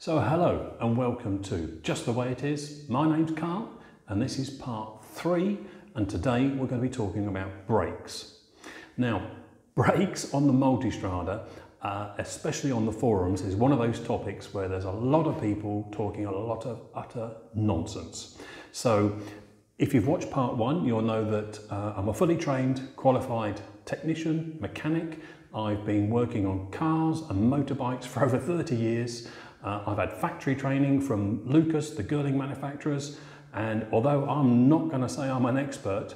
So hello and welcome to Just the Way It Is. My name's Carl and this is part 3, and today we're going to be talking about brakes. Now, brakes on the Multistrada, especially on the forums, is one of those topics where there's a lot of people talking a lot of utter nonsense. So if you've watched part 1, you'll know that I'm a fully trained, qualified technician, mechanic. I've been working on cars and motorbikes for over 30 years. I've had factory training from Lucas, the Girling manufacturers, and although I'm not going to say I'm an expert,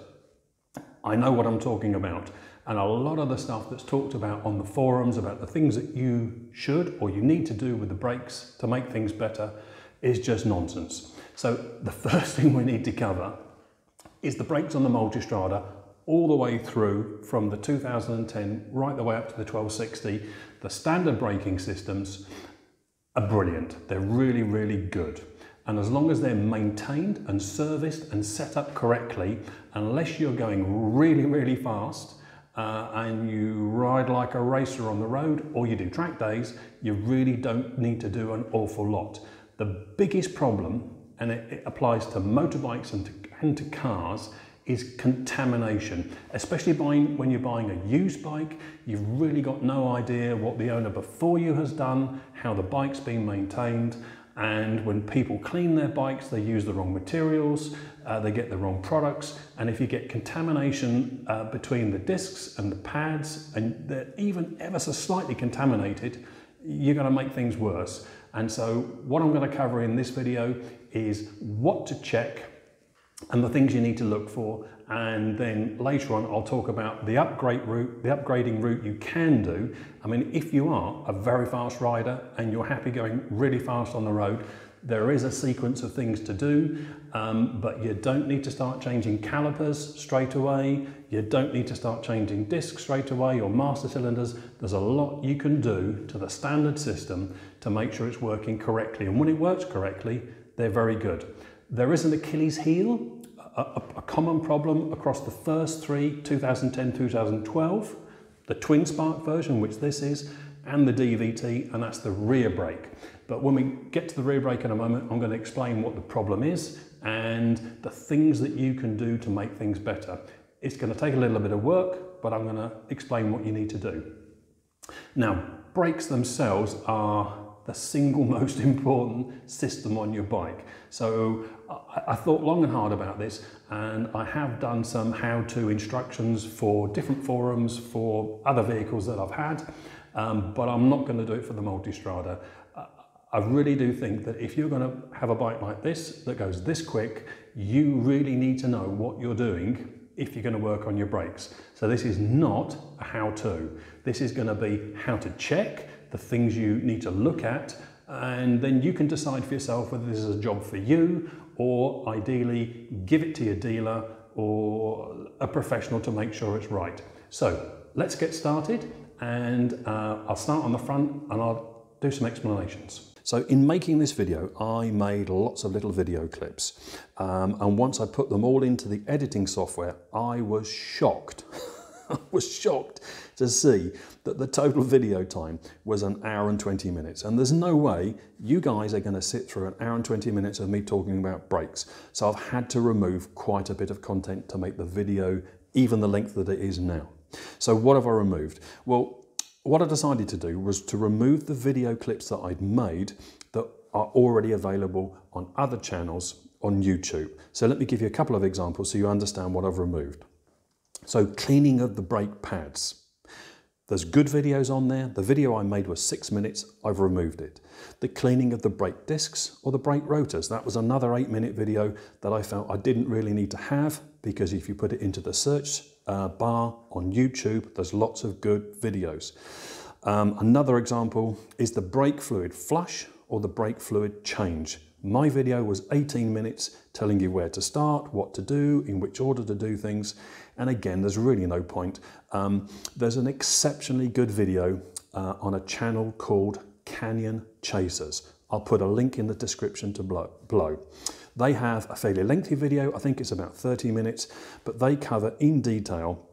I know what I'm talking about. And a lot of the stuff that's talked about on the forums about the things that you should or you need to do with the brakes to make things better is just nonsense. So the first thing we need to cover is the brakes on the Multistrada, all the way through from the 2010 right the way up to the 1260. The standard braking systems are brilliant. They're really, really good. And as long as they're maintained and serviced and set up correctly, unless you're going really, really fast and you ride like a racer on the road or you do track days, you really don't need to do an awful lot. The biggest problem, and it applies to motorbikes and to cars, is contamination, especially when you're buying a used bike. You've really got no idea what the owner before you has done, how the bike's been maintained, and when people clean their bikes, they use the wrong materials, they get the wrong products, and if you get contamination between the discs and the pads, and they're even ever so slightly contaminated, you're going to make things worse. And so what I'm going to cover in this video is what to check and the things you need to look for, and then later on I'll talk about the upgrading route you can do. I mean, if you are a very fast rider and you're happy going really fast on the road, there is a sequence of things to do, but you don't need to start changing calipers straight away. You don't need to start changing discs straight away or master cylinders. There's a lot you can do to the standard system to make sure it's working correctly, and when it works correctly, they're very good. There is an Achilles heel, a common problem across the first three, 2010-2012, the twin spark version, which this is, and the DVT, and that's the rear brake. But when we get to the rear brake in a moment, I'm going to explain what the problem is and the things that you can do to make things better. It's going to take a little bit of work, but I'm going to explain what you need to do. Now, brakes themselves are the single most important system on your bike. So I thought long and hard about this, and I have done some how-to instructions for different forums for other vehicles that I've had, but I'm not going to do it for the Multistrada. I really do think that if you're going to have a bike like this that goes this quick, you really need to know what you're doing if you're going to work on your brakes. So this is not a how-to. This is going to be how to check the things you need to look at, and then you can decide for yourself whether this is a job for you, or ideally give it to your dealer or a professional to make sure it's right. So let's get started, and I'll start on the front and I'll do some explanations. So in making this video, I made lots of little video clips, and once I put them all into the editing software, I was shocked. I was shocked to see that the total video time was an hour and 20 minutes. And there's no way you guys are going to sit through an hour and 20 minutes of me talking about brakes. So I've had to remove quite a bit of content to make the video even the length that it is now. So what have I removed? Well, what I decided to do was to remove the video clips that I'd made that are already available on other channels on YouTube. So let me give you a couple of examples so you understand what I've removed. So cleaning of the brake pads. There's good videos on there. The video I made was 6 minutes, I've removed it. The cleaning of the brake discs or the brake rotors, that was another 8-minute video that I felt I didn't really need to have, because if you put it into the search bar on YouTube, there's lots of good videos. Another example is the brake fluid flush or the brake fluid change. My video was 18 minutes telling you where to start, what to do, in which order to do things. And again, there's really no point. There's an exceptionally good video on a channel called Canyon Chasers. I'll put a link in the description to below. They have a fairly lengthy video. I think it's about 30 minutes, but they cover in detail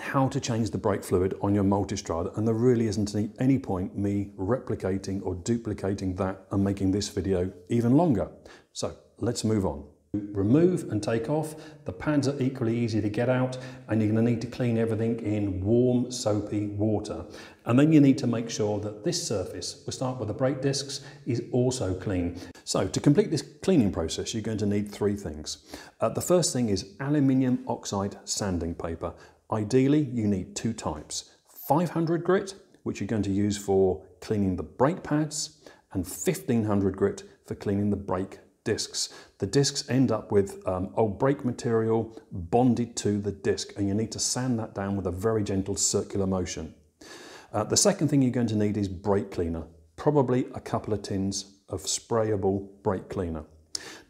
how to change the brake fluid on your Multistrada, and there really isn't any point me replicating or duplicating that and making this video even longer. So let's move on. Remove and take off. The pads are equally easy to get out, and you're going to need to clean everything in warm soapy water. And then you need to make sure that this surface, we'll start with the brake discs, is also clean. So to complete this cleaning process, you're going to need three things. The first thing is aluminium oxide sanding paper. Ideally, you need two types, 500 grit, which you're going to use for cleaning the brake pads, and 1500 grit for cleaning the brake discs. The discs end up with old brake material bonded to the disc, and you need to sand that down with a very gentle circular motion. The second thing you're going to need is brake cleaner, probably a couple of tins of sprayable brake cleaner.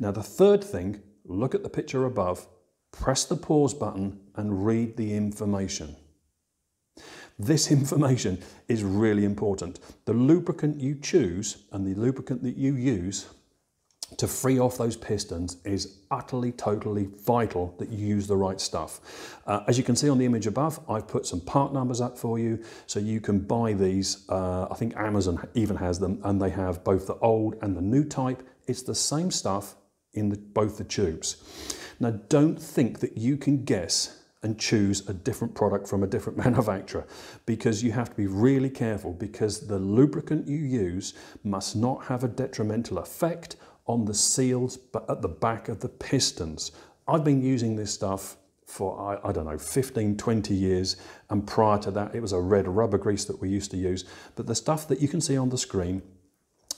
Now the third thing, look at the picture above, press the pause button and read the information. This information is really important. The lubricant you choose and the lubricant that you use to free off those pistons is utterly, totally vital that you use the right stuff. As you can see on the image above, I've put some part numbers up for you, so you can buy these. I think Amazon even has them, and they have both the old and the new type. It's the same stuff in both the tubes. Now, don't think that you can guess and choose a different product from a different manufacturer, because you have to be really careful, because the lubricant you use must not have a detrimental effect on the seals, but at the back of the pistons. I've been using this stuff for, I don't know, 15, 20 years. And prior to that, it was a red rubber grease that we used to use. But the stuff that you can see on the screen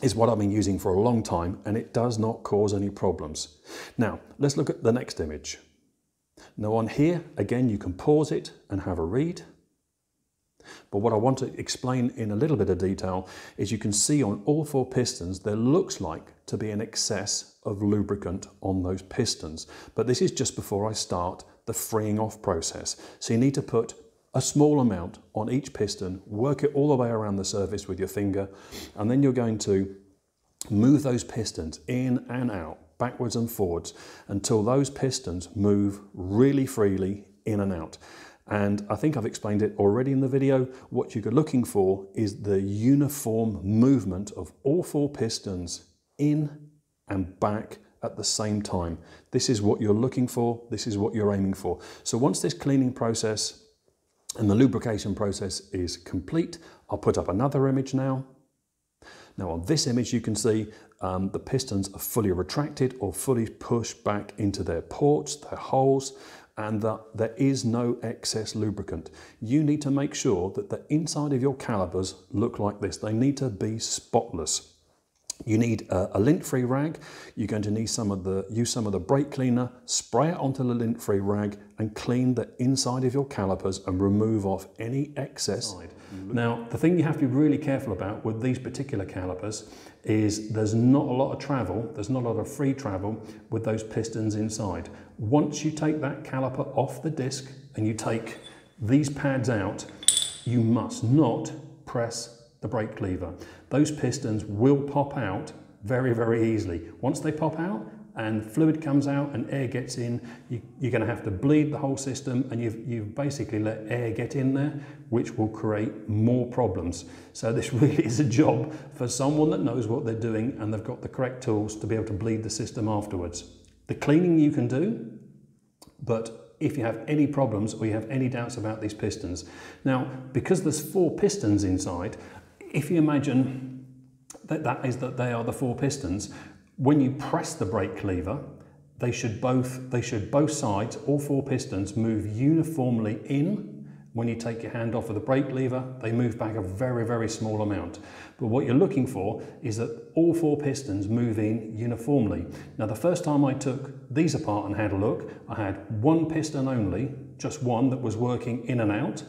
is what I've been using for a long time, and it does not cause any problems. Now, let's look at the next image. Now on here, again, you can pause it and have a read. But what I want to explain in a little bit of detail is you can see on all four pistons, there looks like to be an excess of lubricant on those pistons. But this is just before I start the freeing off process. So you need to put a small amount on each piston, work it all the way around the surface with your finger, and then you're going to move those pistons in and out, backwards and forwards, until those pistons move really freely in and out. And I think I've explained it already in the video. What you're looking for is the uniform movement of all four pistons in and back at the same time. This is what you're looking for. This is what you're aiming for. So once this cleaning process and the lubrication process is complete, I'll put up another image now. Now on this image, you can see the pistons are fully retracted or fully pushed back into their ports, their holes, and that there is no excess lubricant. You need to make sure that the inside of your calipers look like this. They need to be spotless. You need a lint-free rag. You're going to need use some of the brake cleaner, spray it onto the lint-free rag, and clean the inside of your calipers and remove off any excess. Now, the thing you have to be really careful about with these particular calipers is there's not a lot of travel, there's not a lot of free travel with those pistons inside. Once you take that caliper off the disc and you take these pads out, you must not press the brake lever. Those pistons will pop out very, very easily. Once they pop out and fluid comes out and air gets in, you're going to have to bleed the whole system, and you've basically let air get in there, which will create more problems. So this really is a job for someone that knows what they're doing, and they've got the correct tools to be able to bleed the system afterwards. The cleaning you can do, but if you have any problems or you have any doubts about these pistons. Now, because there's four pistons inside, if you imagine that they are the four pistons, when you press the brake lever, both sides, all four pistons, move uniformly in. When you take your hand off of the brake lever, they move back a very, very small amount. But what you're looking for is that all four pistons move in uniformly. Now, the first time I took these apart and had a look, I had one piston only, just one, that was working in and out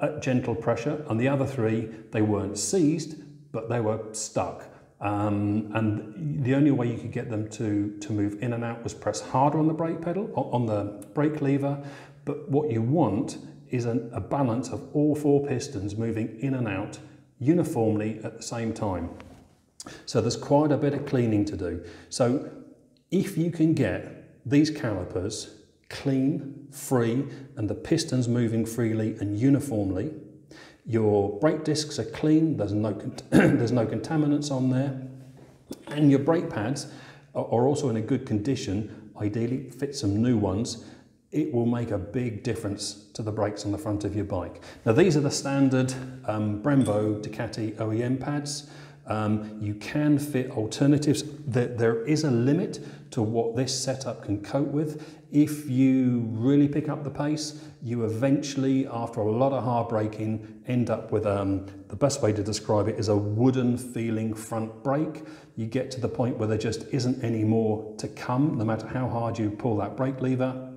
at gentle pressure, and the other three, they weren't seized, but they were stuck. And the only way you could get them to move in and out was press harder on the brake pedal, on the brake lever. But what you want is a balance of all four pistons moving in and out uniformly at the same time. So there's quite a bit of cleaning to do. So if you can get these calipers clean, free, and the piston's moving freely and uniformly. Your brake discs are clean, there's no contaminants on there, and your brake pads are also in a good condition. Ideally fit some new ones. It will make a big difference to the brakes on the front of your bike. Now these are the standard Brembo Ducati OEM pads. You can fit alternatives. There is a limit to what this setup can cope with. If you really pick up the pace, you eventually, after a lot of hard braking, end up with, the best way to describe it is a wooden feeling front brake. You get to the point where there just isn't any more to come, no matter how hard you pull that brake lever.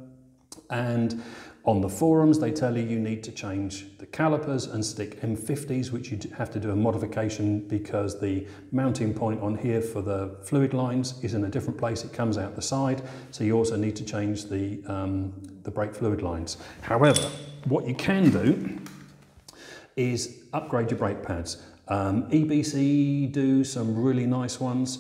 And on the forums, they tell you you need to change the calipers and stick M50s, which you have to do a modification because the mounting point on here for the fluid lines is in a different place. It comes out the side, so you also need to change the brake fluid lines. However, what you can do is upgrade your brake pads. EBC do some really nice ones.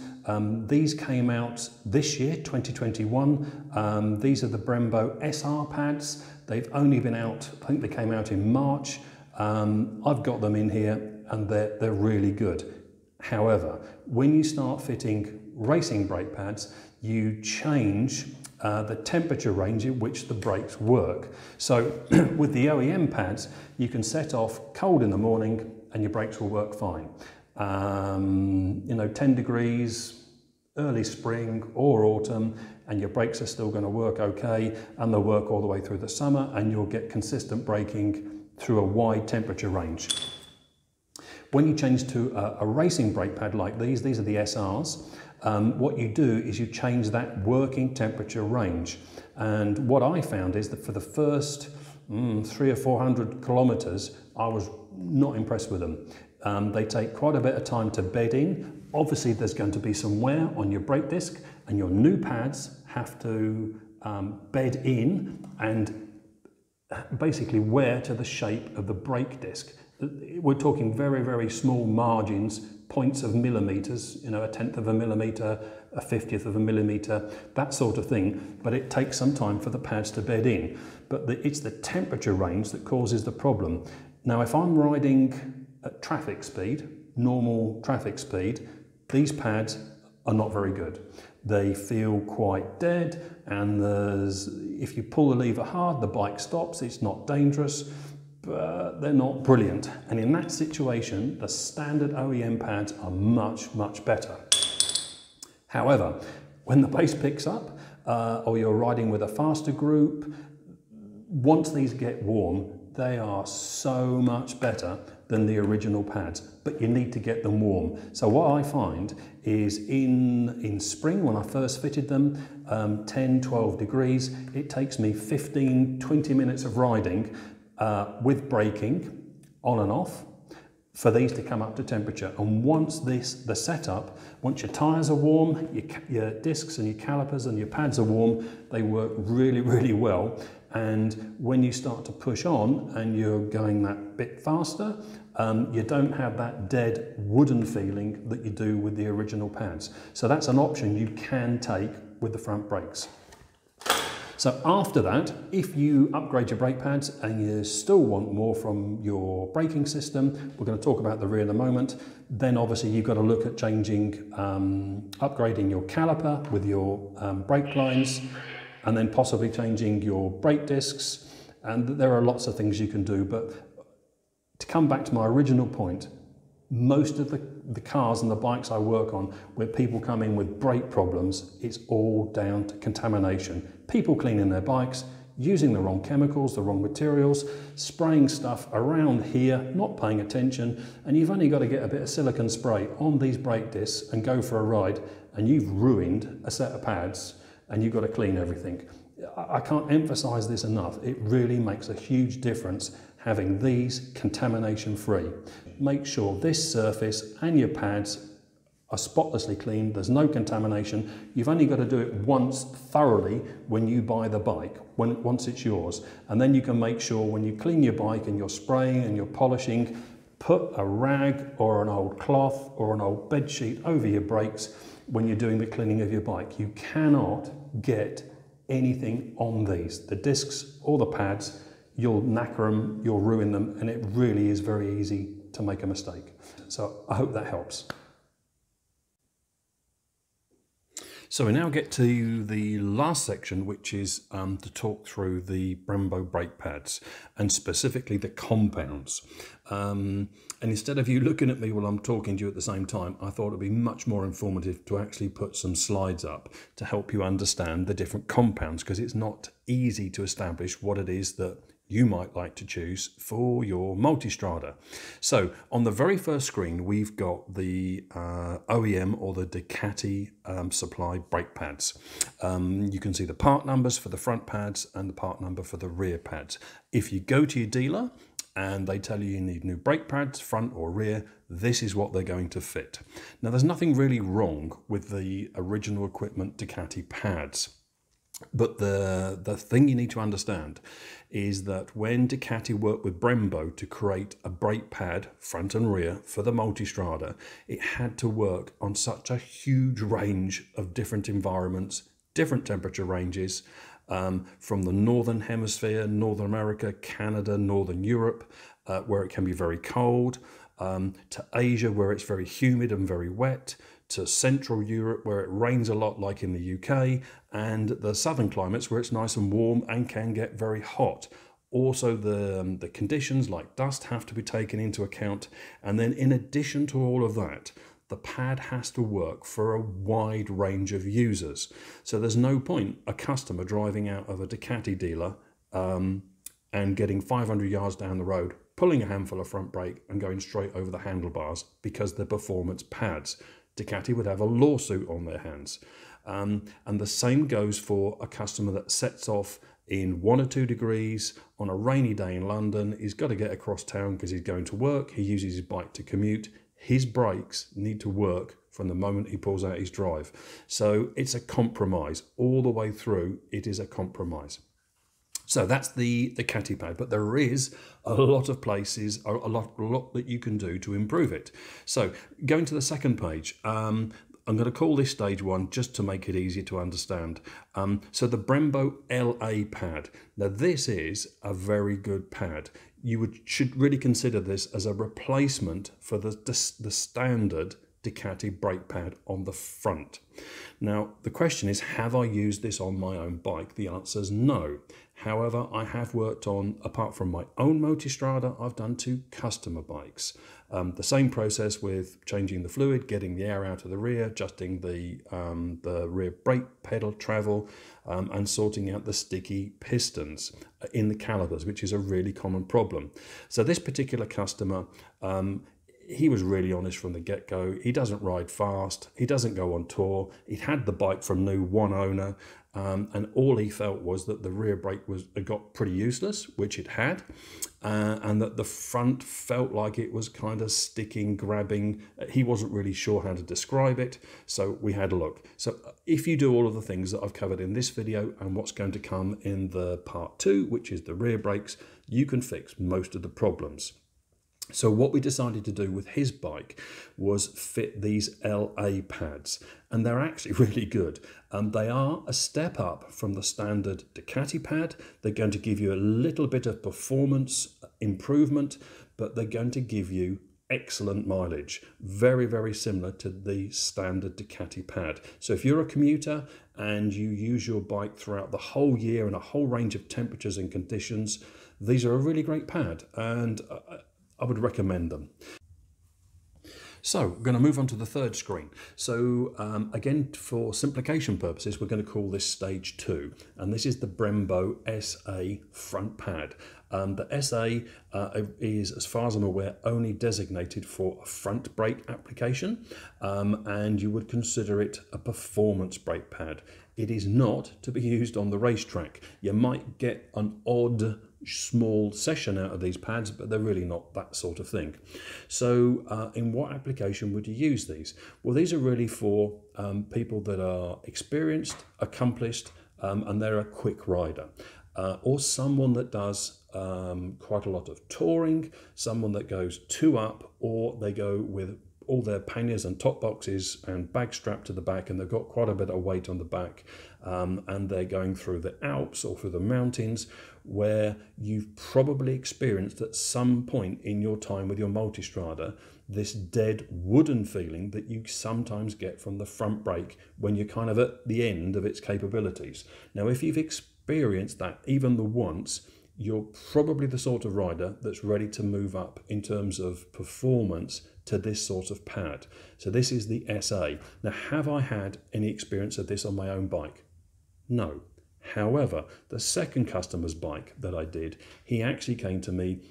These came out this year, 2021. These are the Brembo SR pads. They've only been out, I think they came out in March. I've got them in here and they're really good. However, when you start fitting racing brake pads, you change the temperature range at which the brakes work. So with the OEM pads, you can set off cold in the morning and your brakes will work fine. 10 degrees, early spring or autumn, and your brakes are still going to work okay, and they'll work all the way through the summer, and you'll get consistent braking through a wide temperature range. When you change to a racing brake pad like these are the SRs, what you do is you change that working temperature range. And what I found is that for the first 300 or 400 kilometers, I was not impressed with them. They take quite a bit of time to bed in. Obviously there's going to be some wear on your brake disc, and your new pads have to bed in and basically wear to the shape of the brake disc. We're talking very, very small margins, points of millimeters, a 1/10 of a millimeter, a 50th of a millimeter, that sort of thing. But it takes some time for the pads to bed in. But it's the temperature range that causes the problem. Now, if I'm riding at traffic speed, normal traffic speed, these pads are not very good. They feel quite dead, and if you pull the lever hard, the bike stops. It's not dangerous, but they're not brilliant. And in that situation, the standard OEM pads are much, much better. However, when the pace picks up, or you're riding with a faster group, once these get warm, they are so much better than the original pads, but you need to get them warm. So what I find is in spring, when I first fitted them, 10, 12 degrees, it takes me 15, 20 minutes of riding with braking on and off for these to come up to temperature. And once the setup, once your tires are warm, your discs and your calipers and your pads are warm, they work really, really well. And when you start to push on and you're going that bit faster, you don't have that dead wooden feeling that you do with the original pads. So that's an option you can take with the front brakes. So after that, if you upgrade your brake pads and you still want more from your braking system, we're going to talk about the rear in a moment, then obviously you've got to look at changing, upgrading your caliper with your brake lines, and then possibly changing your brake discs. And there are lots of things you can do, but to come back to my original point, most of the cars and the bikes I work on where people come in with brake problems, it's all down to contamination. People cleaning their bikes, using the wrong chemicals, the wrong materials, spraying stuff around here, not paying attention, and you've only got to get a bit of silicone spray on these brake discs and go for a ride, and you've ruined a set of pads, and you've got to clean everything. I can't emphasize this enough. It really makes a huge difference having these contamination free. Make sure this surface and your pads are spotlessly clean. There's no contamination. You've only got to do it once thoroughly when you buy the bike, once it's yours. And then you can make sure when you clean your bike and you're spraying and you're polishing, put a rag or an old cloth or an old bed sheet over your brakes when you're doing the cleaning of your bike. You cannot get anything on these. The discs or the pads, you'll knacker them, you'll ruin them, and it really is very easy to make a mistake. So I hope that helps. So we now get to the last section, which is to talk through the Brembo brake pads and specifically the compounds. And instead of you looking at me while I'm talking to you at the same time, I thought it'd be much more informative to actually put some slides up to help you understand the different compounds, because it's not easy to establish what it is that you might like to choose for your Multistrada. So on the very first screen, we've got the OEM or the Ducati supply brake pads. You can see the part numbers for the front pads and the part number for the rear pads. If you go to your dealer and they tell you you need new brake pads, front or rear, this is what they're going to fit. Now, there's nothing really wrong with the original equipment Ducati pads. But the thing you need to understand is that when Ducati worked with Brembo to create a brake pad, front and rear, for the Multistrada, it had to work on such a huge range of different environments, different temperature ranges, from the Northern Hemisphere, North America, Canada, Northern Europe, where it can be very cold, to Asia, where it's very humid and very wet, to Central Europe, where it rains a lot like in the UK, and the southern climates where it's nice and warm and can get very hot. Also, the conditions like dust have to be taken into account. And then in addition to all of that, the pad has to work for a wide range of users. So there's no point a customer driving out of a Ducati dealer and getting 500 yards down the road, pulling a handful of front brake and going straight over the handlebars because they're performance pads. Ducati would have a lawsuit on their hands. And the same goes for a customer that sets off in 1 or 2 degrees on a rainy day in London. He's got to get across town because he's going to work. He uses his bike to commute. His brakes need to work from the moment he pulls out his drive. So it's a compromise. All the way through, it is a compromise. So that's the Ducati pad, but there is a lot of places, a lot that you can do to improve it. So going to the second page, I'm going to call this stage one just to make it easier to understand. So the Brembo LA pad. Now this is a very good pad. You should really consider this as a replacement for the standard Ducati brake pad on the front. Now, the question is, have I used this on my own bike? The answer is no. However, I have worked on, apart from my own Multistrada, I've done 2 customer bikes. The same process with changing the fluid, getting the air out of the rear, adjusting the rear brake pedal travel, and sorting out the sticky pistons in the calipers, which is a really common problem. So this particular customer, he was really honest from the get-go. He doesn't ride fast. He doesn't go on tour. He had the bike from new, one owner, and all he felt was that the rear brake got pretty useless, which it had, and that the front felt like it was kind of sticking, grabbing. He wasn't really sure how to describe it, so we had a look. So if you do all of the things that I've covered in this video and what's going to come in the part 2, which is the rear brakes, you can fix most of the problems. So what we decided to do with his bike was fit these LA pads, and they're actually really good. They are a step up from the standard Ducati pad. They're going to give you a little bit of performance improvement, but they're going to give you excellent mileage, very, very similar to the standard Ducati pad. So if you're a commuter and you use your bike throughout the whole year in a whole range of temperatures and conditions, these are a really great pad, and I would recommend them. So we're going to move on to the third screen. So again, for simplification purposes, we're going to call this stage 2, and this is the Brembo SA front pad. The SA is, as far as I'm aware, only designated for a front brake application, and you would consider it a performance brake pad. It is not to be used on the racetrack. You might get an odd small session out of these pads, but they're really not that sort of thing. So in what application would you use these? Well, these are really for people that are experienced, accomplished, and they're a quick rider, or someone that does quite a lot of touring, someone that goes 2 up, or they go with all their panniers and top boxes and bag strapped to the back, and they've got quite a bit of weight on the back, and they're going through the Alps or through the mountains where you've probably experienced at some point in your time with your Multistrada this dead wooden feeling that you sometimes get from the front brake when you're kind of at the end of its capabilities. Now, if you've experienced that even the once, you're probably the sort of rider that's ready to move up in terms of performance to this sort of pad. So this is the SA. Now, have I had any experience of this on my own bike? No. However, the second customer's bike that I did, he actually came to me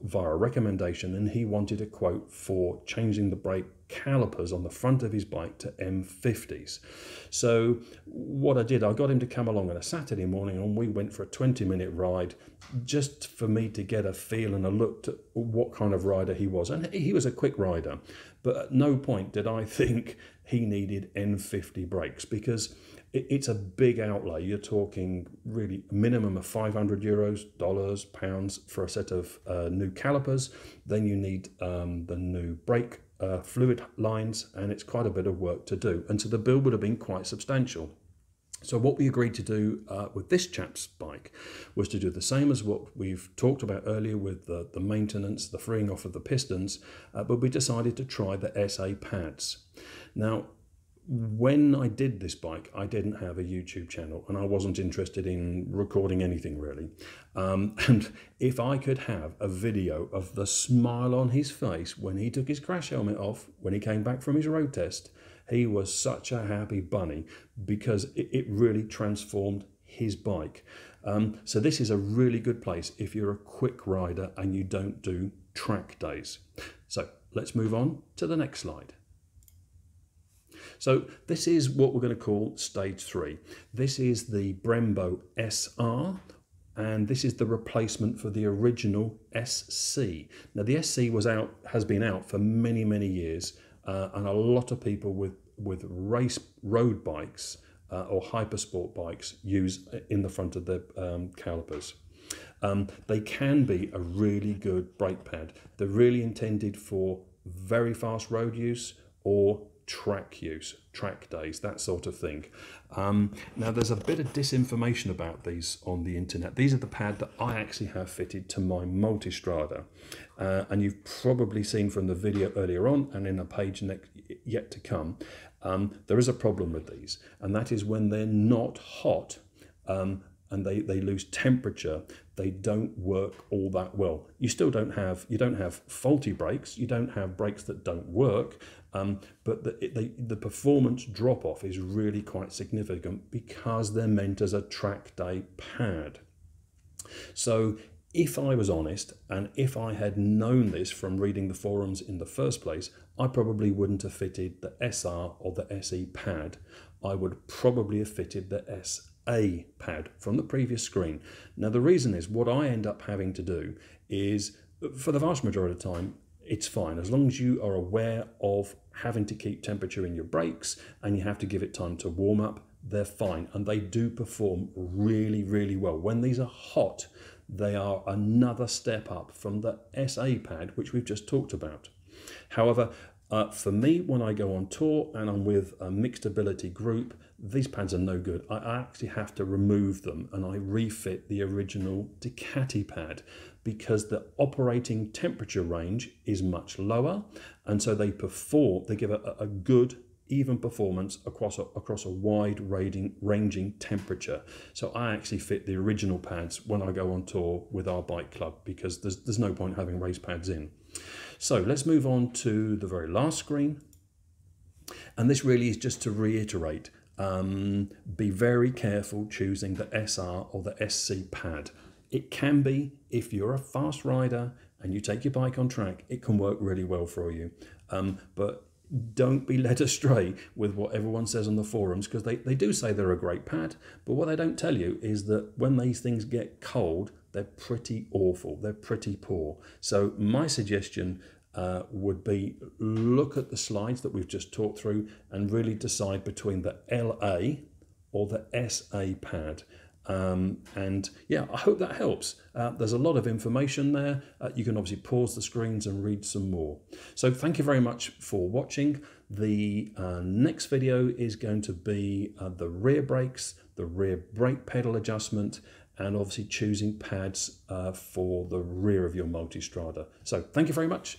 via a recommendation, and he wanted a quote for changing the brake calipers on the front of his bike to M50s. So what I did, I got him to come along on a Saturday morning, and we went for a 20-minute ride just for me to get a feel and a look at what kind of rider he was. And he was a quick rider, but at no point did I think he needed M50 brakes, because it's a big outlay. You're talking really minimum of €500, dollars, pounds for a set of new calipers. Then you need the new brake fluid lines, and it's quite a bit of work to do, and so the bill would have been quite substantial. So what we agreed to do with this chap's bike was to do the same as what we've talked about earlier with the maintenance, the freeing off of the pistons, but we decided to try the SA pads. Now, when I did this bike, I didn't have a YouTube channel, and I wasn't interested in recording anything really. And if I could have a video of the smile on his face when he took his crash helmet off, when he came back from his road test, he was such a happy bunny, because it really transformed his bike. So this is a really good place if you're a quick rider and you don't do track days. So let's move on to the next slide. So this is what we're going to call stage 3. This is the Brembo SR, and this is the replacement for the original SC. Now, the SC has been out for many, many years, and a lot of people with race road bikes or hypersport bikes use in the front of their calipers. They can be a really good brake pad. They're really intended for very fast road use or track use, track days, that sort of thing. Now, there's a bit of disinformation about these on the internet. These are the pad that I actually have fitted to my Multistrada, and you've probably seen from the video earlier on and in a page yet to come, there is a problem with these, and that is when they're not hot and they lose temperature, they don't work all that well. You still don't have faulty brakes, you don't have brakes that don't work, but the performance drop-off is really quite significant because they're meant as a track day pad. So if I was honest, and if I had known this from reading the forums in the first place, I probably wouldn't have fitted the SR or the SE pad. I would probably have fitted the SA pad from the previous screen. Now, the reason is what I end up having to do is, for the vast majority of the time, it's fine as long as you are aware of having to keep temperature in your brakes and you have to give it time to warm up. They're fine, and they do perform really, really well. When these are hot, they are another step up from the SA pad, which we've just talked about. However, for me, when I go on tour and I'm with a mixed ability group, these pads are no good. I actually have to remove them, and I refit the original Ducati pad because the operating temperature range is much lower, and so they give a good even performance across a wide ranging temperature. So I actually fit the original pads when I go on tour with our bike club because there's no point having race pads in. So let's move on to the very last screen. And this really is just to reiterate, be very careful choosing the SR or the SC pad. It can be, if you're a fast rider and you take your bike on track, it can work really well for you. But don't be led astray with what everyone says on the forums, because they do say they're a great pad, but what they don't tell you is that when these things get cold, they're pretty awful, they're pretty poor. So my suggestion would be look at the slides that we've just talked through and really decide between the LA or the SA pad. And yeah, I hope that helps. There's a lot of information there. You can obviously pause the screens and read some more. So thank you very much for watching. The next video is going to be the rear brakes, the rear brake pedal adjustment, and obviously choosing pads for the rear of your Multistrada. So thank you very much,